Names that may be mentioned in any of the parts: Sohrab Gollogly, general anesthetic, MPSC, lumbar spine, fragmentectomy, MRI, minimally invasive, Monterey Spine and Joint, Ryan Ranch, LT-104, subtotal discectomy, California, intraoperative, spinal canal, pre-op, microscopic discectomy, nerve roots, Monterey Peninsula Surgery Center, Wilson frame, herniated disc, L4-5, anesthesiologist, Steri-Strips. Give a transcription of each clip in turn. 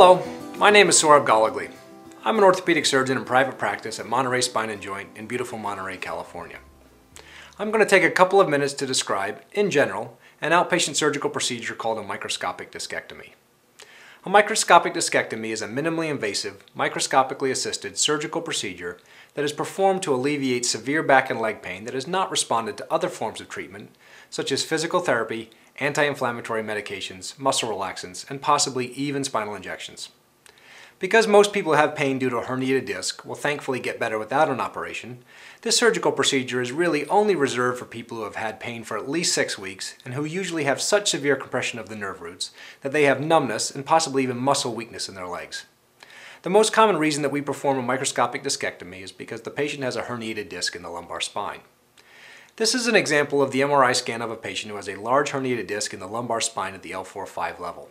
Hello, my name is Sohrab Gollogly. I'm an orthopedic surgeon in private practice at Monterey Spine and Joint in beautiful Monterey, California. I'm going to take a couple of minutes to describe, in general, an outpatient surgical procedure called a microscopic discectomy. A microscopic discectomy is a minimally invasive, microscopically assisted surgical procedure that is performed to alleviate severe back and leg pain that has not responded to other forms of treatment, such as physical therapy, anti-inflammatory medications, muscle relaxants, and possibly even spinal injections. Because most people have pain due to a herniated disc will thankfully get better without an operation, this surgical procedure is really only reserved for people who have had pain for at least 6 weeks and who usually have such severe compression of the nerve roots that they have numbness and possibly even muscle weakness in their legs. The most common reason that we perform a microscopic discectomy is because the patient has a herniated disc in the lumbar spine. This is an example of the MRI scan of a patient who has a large herniated disc in the lumbar spine at the L4-5 level.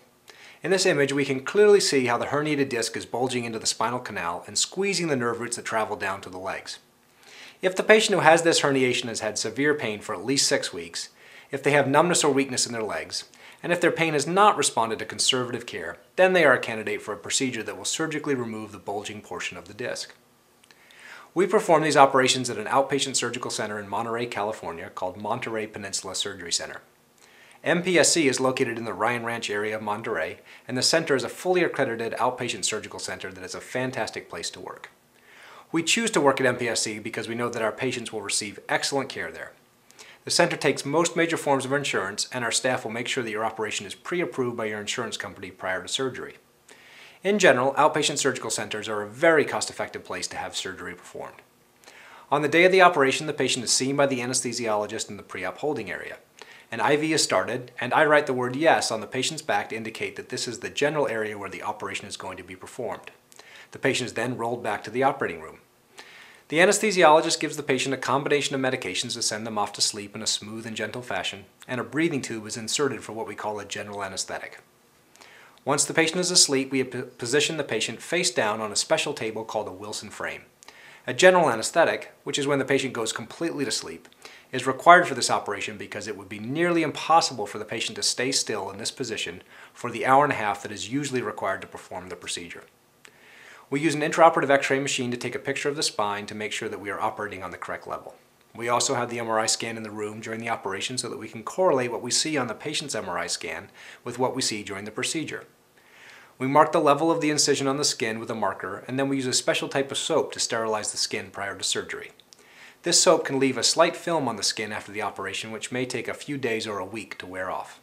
In this image, we can clearly see how the herniated disc is bulging into the spinal canal and squeezing the nerve roots that travel down to the legs. If the patient who has this herniation has had severe pain for at least 6 weeks, if they have numbness or weakness in their legs, and if their pain has not responded to conservative care, then they are a candidate for a procedure that will surgically remove the bulging portion of the disc. We perform these operations at an outpatient surgical center in Monterey, California called Monterey Peninsula Surgery Center. MPSC is located in the Ryan Ranch area of Monterey, and the center is a fully accredited outpatient surgical center that is a fantastic place to work. We choose to work at MPSC because we know that our patients will receive excellent care there. The center takes most major forms of insurance, and our staff will make sure that your operation is pre-approved by your insurance company prior to surgery. In general, outpatient surgical centers are a very cost-effective place to have surgery performed. On the day of the operation, the patient is seen by the anesthesiologist in the pre-op holding area. An IV is started, and I write the word yes on the patient's back to indicate that this is the general area where the operation is going to be performed. The patient is then rolled back to the operating room. The anesthesiologist gives the patient a combination of medications to send them off to sleep in a smooth and gentle fashion, and a breathing tube is inserted for what we call a general anesthetic. Once the patient is asleep, we position the patient face down on a special table called a Wilson frame. A general anesthetic, which is when the patient goes completely to sleep, is required for this operation because it would be nearly impossible for the patient to stay still in this position for the hour and a half that is usually required to perform the procedure. We use an intraoperative x-ray machine to take a picture of the spine to make sure that we are operating on the correct level. We also have the MRI scan in the room during the operation so that we can correlate what we see on the patient's MRI scan with what we see during the procedure. We mark the level of the incision on the skin with a marker, and then we use a special type of soap to sterilize the skin prior to surgery. This soap can leave a slight film on the skin after the operation, which may take a few days or a week to wear off.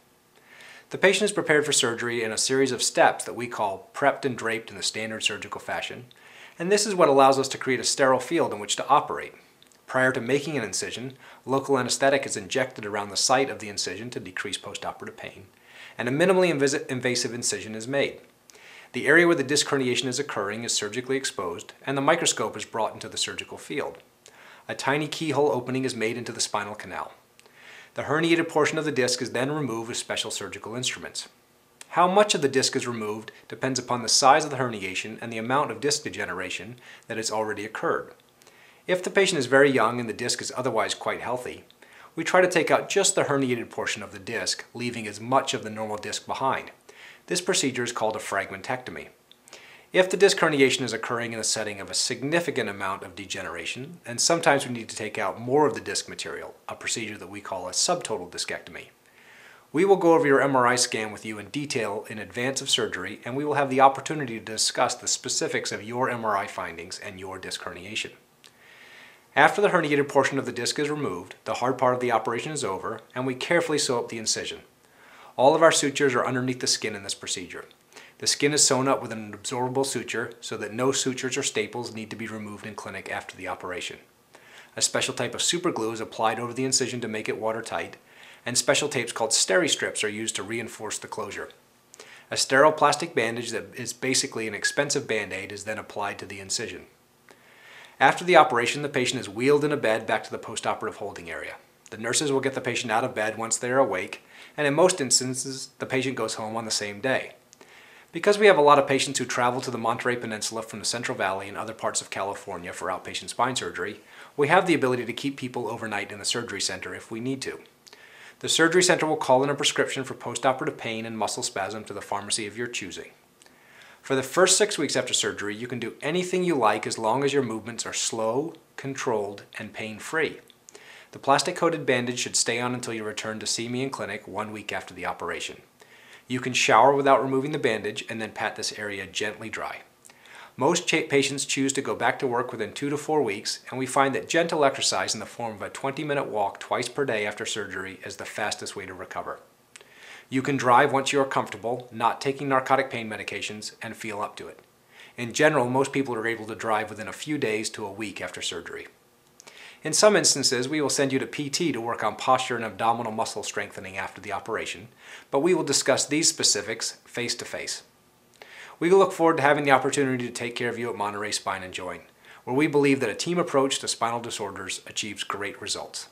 The patient is prepared for surgery in a series of steps that we call prepped and draped in the standard surgical fashion, and this is what allows us to create a sterile field in which to operate. Prior to making an incision, local anesthetic is injected around the site of the incision to decrease postoperative pain, and a minimally invasive incision is made. The area where the disc herniation is occurring is surgically exposed, and the microscope is brought into the surgical field. A tiny keyhole opening is made into the spinal canal. The herniated portion of the disc is then removed with special surgical instruments. How much of the disc is removed depends upon the size of the herniation and the amount of disc degeneration that has already occurred. If the patient is very young and the disc is otherwise quite healthy, we try to take out just the herniated portion of the disc, leaving as much of the normal disc behind. This procedure is called a fragmentectomy. If the disc herniation is occurring in the setting of a significant amount of degeneration, then sometimes we need to take out more of the disc material, a procedure that we call a subtotal discectomy. We will go over your MRI scan with you in detail in advance of surgery, and we will have the opportunity to discuss the specifics of your MRI findings and your disc herniation. After the herniated portion of the disc is removed, the hard part of the operation is over, and we carefully sew up the incision. All of our sutures are underneath the skin in this procedure. The skin is sewn up with an absorbable suture so that no sutures or staples need to be removed in clinic after the operation. A special type of superglue is applied over the incision to make it watertight, and special tapes called Steri-Strips are used to reinforce the closure. A sterile plastic bandage that is basically an expensive Band-Aid is then applied to the incision. After the operation, the patient is wheeled in a bed back to the postoperative holding area. The nurses will get the patient out of bed once they are awake, and in most instances, the patient goes home on the same day. Because we have a lot of patients who travel to the Monterey Peninsula from the Central Valley and other parts of California for outpatient spine surgery, we have the ability to keep people overnight in the surgery center if we need to. The surgery center will call in a prescription for postoperative pain and muscle spasm to the pharmacy of your choosing. For the first 6 weeks after surgery, you can do anything you like as long as your movements are slow, controlled, and pain-free. The plastic-coated bandage should stay on until you return to see me in clinic 1 week after the operation. You can shower without removing the bandage and then pat this area gently dry. Most patients choose to go back to work within 2 to 4 weeks, and we find that gentle exercise in the form of a 20-minute walk twice per day after surgery is the fastest way to recover. You can drive once you are comfortable, not taking narcotic pain medications, and feel up to it. In general, most people are able to drive within a few days to a week after surgery. In some instances, we will send you to PT to work on posture and abdominal muscle strengthening after the operation, but we will discuss these specifics face-to-face. We look forward to having the opportunity to take care of you at Monterey Spine & Joint, where we believe that a team approach to spinal disorders achieves great results.